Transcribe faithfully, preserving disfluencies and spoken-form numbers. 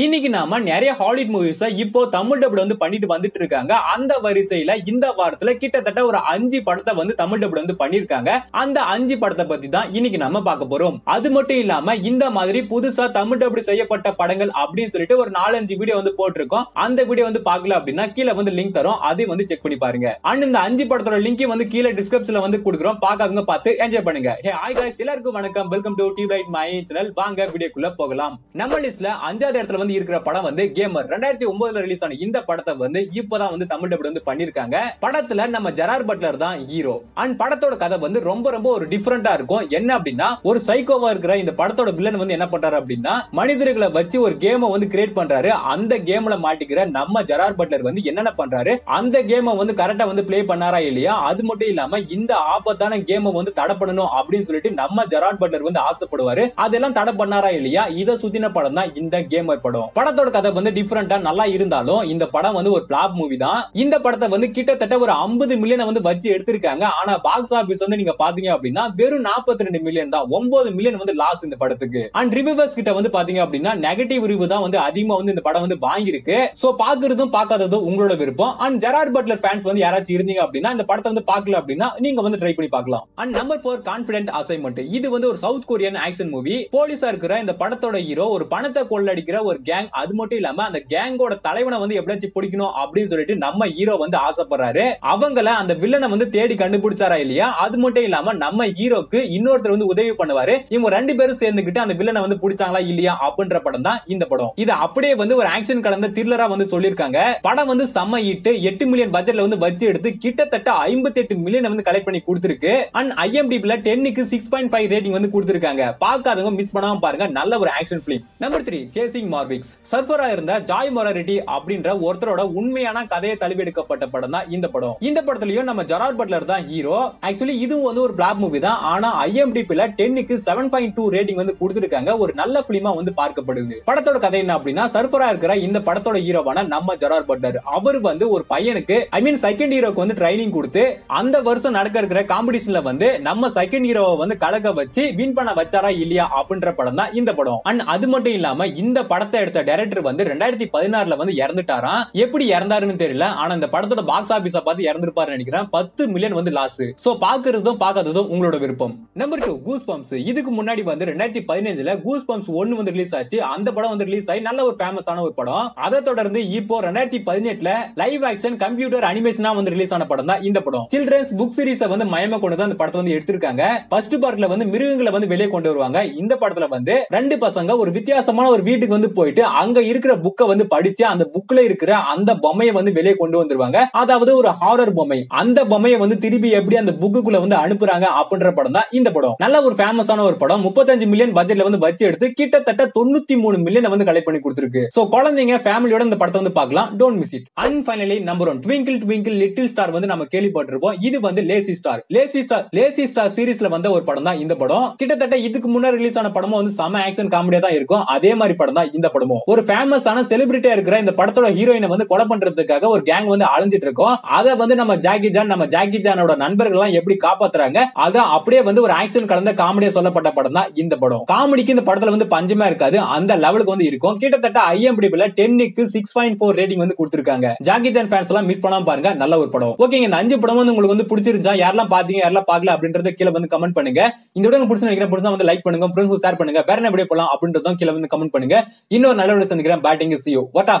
இன்னைக்கு நாம நிறைய ஹாலிவுட் மூவிஸை இப்போ தமிழ் டப்ல வந்து பண்ணிட்டு வந்துட்டு இருக்காங்க. அந்த வரிசையில இந்த வாரத்துல கிட்டத்தட்ட ஒரு அஞ்சு படத்தை வந்து தமிழ் டப்ல வந்து பண்ணிருக்காங்க. அந்த அஞ்சு படத்தை பத்தி தான் இன்னைக்கு நாம பார்க்க போறோம். அது மட்டும் இல்லாம இந்த மாதிரி புதுசா தமிழ் டப்ல செய்யப்பட்ட படங்கள் அப்படின்னு சொல்லிட்டு ஒரு நாலஞ்சு வீடியோ வந்து போட்டிருக்கோம். அந்த வீடியோ வந்து பார்க்கல அப்படின்னா கீழே வந்து லிங்க் தரும், அதை வந்து செக் பண்ணி பாருங்க. அண்ட் இந்த அஞ்சு படத்தோட லிங்க் வந்து கீழே டிஸ்கிரிப்ஷன்ல வந்து கொடுக்குறோம், பார்க்காதவங்க பார்த்து என்ஜாய் பண்ணுங்க. ஹே ஹாய் गाइस, எல்லாருக்கும் வணக்கம், welcome to tubelight mind channel. வாங்க வீடியோக்குள்ள போகலாம். நம்ம லிஸ்ட்ல அஞ்சாவது இடத்துல வந்து இருக்கிற படம் வந்து கேமர். ரெண்டாயிரத்தி ஒன்பதுல ரிலீஸ் ஆன இந்த படத்தை வந்து இப்போதான் வந்து தமிழ் டப்ல வந்து பண்ணிருக்காங்க. படத்துல நம்ம ஜெரார்ட் பட்லர் தான் ஹீரோ. அண்ட் படத்தோட கதை வந்து ரொம்ப ரொம்ப ஒரு டிஃபரெண்டா இருக்கும். என்ன அப்படின்னா, ஒரு சைக்கோவா இருக்கிற இந்த படத்தோட வில்லன் வந்து என்ன பண்றாரு அப்படின்னா, மனிதர்களை வச்சு ஒரு கேமை வந்து கிரியேட் பண்றாரு. அந்த கேம்ல மாட்டிக்கிற நம்ம ஜெரார்ட் பட்லர் வந்து என்னென்ன பண்றாரு, அந்த கேமை வந்து கரெக்டா வந்து பிளே பண்ணாரா இல்லையா, அது மட்டும் இல்லாம இந்த ஆபத்தான கேமை வந்து தடை பண்ணணும் அப்படின்னு சொல்லிட்டு நம்ம ஜெரார்ட் பட்லர் வந்து ஆசைப்படுவாரு. அதெல்லாம் தடை பண்ணாரா இல்லையா, இதை சுத்தின படம் தான் இந்த கேமர் படம். படத்தோட கதை வந்து டிஃபரெண்டா நல்லா இருந்தாலும் இந்த படம் வந்து ஒரு பிளாப் மூவி தான். இந்த படத்தை வந்து கிட்டத்தட்ட ஒரு ஐம்பது மில்லியனை வந்து வச்சு எடுத்திருக்காங்க. ஆனா பாக்ஸ் ஆபீஸ் வந்து நீங்க பாத்தீங்க அப்படின்னா வெறும் நாற்பத்தி ரெண்டு மில்லியன் தான், ஒன்பது மில்லியன் வந்து லாஸ் இந்த படத்துக்கு. அண்ட் ரிவ்யூவர்ஸ் கிட்ட வந்து பாத்தீங்க அப்படின்னா நெகட்டிவ் ரிவ்யூ தான் வந்து அதிகமா வந்து இந்த படம் வந்து வாங்கிருக்கு. சோ பாக்குறதும் பாக்காததும் உங்களோட விருப்பம். அண்ட் ஜெரார்ட் பட்லர் ஃபேன்ஸ் வந்து யாராச்சும் இருந்தீங்க அப்படின்னா இந்த படத்தை வந்து பார்க்கல அப்படின்னா நீங்க வந்து ட்ரை பண்ணி பார்க்கலாம். And number four confident assignment. இது வந்து ஒரு சவுத் கொரியன் ஆக்ஷன் மூவி. போலீஸா இருக்கிற இந்த படத்தோட ஹீரோ ஒரு பணத்தை கொள்ளடிக்கிற ஒரு கேங், அது மட்டும் இல்லாம அந்த கேங்கோட தலைவனை வந்து எப்படியாச்சும் பிடிக்கணும் அப்படின்னு சொல்லிட்டு நம்ம ஹீரோ வந்து ஆசைப்படுறாரு. அவங்கள அந்த வில்லனை வந்து தேடி கண்டுபிடிச்சாரா இல்லையா, அது மட்டும் இல்லாம நம்ம ஹீரோக்கு இன்னொருத்தர் வந்து உதவி பண்ணுவாரு. இவங்க ரெண்டு பேரும் சேர்ந்துக்கிட்டு அந்த வில்லனை வந்து பிடிச்சாங்களா இல்லையா அப்படின்ற படம் தான் இந்த படம். இது அப்படியே வந்து ஒரு ஆக்ஷன் கலந்த த்ரில்லரா வந்து சொல்லியிருக்காங்க. படம் வந்து செம்ம ஹிட், எட்டு மில்லியன் பட்ஜெட்ல வந்து வச்சு எடுத்து கிட்டத்தட்ட ஐம்பத்தி எட்டு மில்லியன் வந்து கலெக்ட் பண்ணி கொடுத்திருக்கு. அண்ட் ஐஎம்டிபில டென்னுக்கு சிக்ஸ் பாயிண்ட் ஃபைவ் ரேட்டிங் வந்து கொடுத்திருக்காங்க. பார்க்காதவங்க மிஸ் பண்ணாம பாருங்க, நல்ல ஒரு action film. Number three chasing mark. சர்ஃபரா இருந்த ஜாய் மொராரிட்டி அப்படின்ற ஒருத்தரோட உண்மையான கதையை தழுவி எடுக்கப்பட்ட படம் தான் இந்த படம். இந்த படத்துலயும் நம்ம ஜெரார்ட் பட்லர் தான் ஹீரோ. ஆக்சுவலி இதுவும் வந்து ஒரு பிளாக் மூவி தான். ஆனா ஐஎம்டிபில டென்னுக்கு செவன் பாயிண்ட் டூ ரேட்டிங் வந்து கொடுத்திருக்காங்க. ஒரு நல்ல பிலிமா வந்து பார்க்கப்படுது. படத்தோட கதை என்ன அப்படின்னா, சர்ஃபரா இருக்கிற இந்த படத்தோட ஹீரோவான நம்ம ஜெரார்ட் பட்லர் அவர் வந்து ஒரு பையனுக்கு ஐ மீன் செகண்ட் ஹீரோக்கு வந்து ட்ரைனிங் கொடுத்து அந்த வருஷம் நடக்க இருக்கிற காம்படிஷன்ல வந்து நம்ம செகண்ட் ஹீரோவை வந்து கலக்க வச்சு வின் பண்ண வச்சாரா இல்லையா அப்படின்ற படம் தான் இந்த படம். அண்ட் அது மட்டும் இல்லாம இந்த படத்தை எடுத்த டைரக்டர் வந்து ரெண்டாயிரத்தி பதினாறுல வந்து இறந்துட்டாராம். எப்படி இறந்தாருன்னு தெரியல. ஆனா இந்த படத்தோட பாக்ஸ் ஆபீஸ பார்த்து இறந்துருப்பாரு நினைக்கிறேன். பத்து மில்லியன் வந்து லாஸ். சோ பாக்குறதும் பார்க்காததும் உங்களோட விருப்பம். Number two goose bumps. இதுக்கு முன்னாடி வந்து ரெண்டாயிரத்தி பதினஞ்சுல கூஸ் பம்ப்ஸ் ஒன்னு வந்து ரிலீஸ் ஆச்சு. அந்த படம் வந்து ரிலீஸ் ஆகி நல்ல ஒரு ஃபேமஸான ஒரு படம். அதை தொடர்ந்து இப்போ ரெண்டாயிரத்தி பதினெட்டுல லைவ் ஆக்ஷன் கம்ப்யூட்டர் அனிமேஷனா வந்து ரிலீஸ் ஆன படம் தான் இந்த படம். சில்ட்ரன்ஸ் புக் சீரீஸை வந்து மயமா கொண்டு தான் இந்த படத்தை வந்து எடுத்திருக்காங்க. ஃபர்ஸ்ட் பார்ட்ல வந்து மிருகங்களை வந்து வெளியே கொண்டு வருவாங்க. இந்த படத்துல வந்து ரெண்டு பசங்க ஒரு வித்தியாசமான ஒரு வீட்டுக்கு வந்து போயிட்டு அங்க இருக்கிற புக்க வந்து படிச்சு அந்த புக்ல இருக்கிற அந்த பொம்மையை வந்து வெளியே கொண்டு வந்துருவாங்க. அதாவது ஒரு ஹாரர் பொம்மை. அந்த பொம்மையை வந்து திருப்பி எப்படி அந்த புக்குக்குள்ள வந்து அனுப்புறாங்க அப்படின்ற படம் தான் இந்த படம். நல்ல ஒரு ஃபேமஸான ஒரு படம். முப்பத்தஞ்சு மில்லியன் பட்ஜெட்ல வந்து வச்சு எடுத்து கிட்டத்தட்ட தொண்ணூத்தி மூணு மில்லியன் வந்து கலெக்ட் பண்ணி கொடுத்திருக்கு. சோ குழந்தைங்க ஃபேமிலியோட இந்த படத்தை வந்து பார்க்கலாம். Don't miss it. And finally number one twinkle twinkle little star வந்து நம்ம கேள்விப்பட்டிருப்போம். இது வந்து lazy star lazy star lazy star சீரிஸ்ல வந்த ஒரு படம் தான் இந்த படம். கிட்டத்தட்ட இதுக்கு முன்னாடி ரிலீஸ் ஆன படமும் வந்து செம ஆக்ஷன் காமெடியா தான் இருக்கும். அதே மாதிரி படம் தான் இந்த படமும். ஒரு ஃபேமஸான செலிபிரிட்டியா இருக்கிற இந்த படத்தோட ஹீரோயினை வந்து கொலை பண்றதுக்காக ஒரு கேங் வந்து அழிஞ்சிட்டு இருக்கோம். அதை வந்து நம்ம ஜாக்கி ஜான் நம்ம ஜாக்கி ஜானோட நண்பர்கள் எல்லாம் எப்படி காப்பாத்துறாங்க, அதான் அப்படியே வந்து ஒரு ஆக்ஷன் கலந்த காமெடியா சொல்லப்பட்ட படம் தான் இந்த படம். காமெடிக்கு இந்த படத்துல வந்து பஞ்சமா இருக்காது, அந்த லெவலுக்கு வந்து இருக்கும். கிட்டத்தட்ட ஐஎம்டிபில டென்னுக்கு சிக்ஸ் பாயிண்ட் ஃபோர் ரேட்டிங் வந்து கொடுத்திருக்காங்க. ஜாக்கி ஜான் ஃபேன்ஸ் எல்லாம் மிஸ் பண்ணாம பாருங்க, நல்ல ஒரு படம். ஓகேங்க, இந்த அஞ்சு படம் வந்து உங்களுக்கு வந்து பிடிச்சிருந்தா யாரெல்லாம் பாத்தீங்க யாரெல்லாம் பார்க்கல அப்படின்றத கீழே வந்து கமெண்ட் பண்ணுங்க. இந்த வீடியோ பிடிச்ச நினைக்கிறேன் பிடிச்சா வந்து லைக் பண்ணுங்க, ஃப்ரெண்ட்ஸ் ஷேர் பண்ணுங்க, வேற என்ன வீடியோ போலாம் அப்படின்றதும் கீழே வந்து கமெண்ட் பண்ணுங்க. இன்னொரு நல்ல சந்திக்கிறேன். Batting is you. What ah.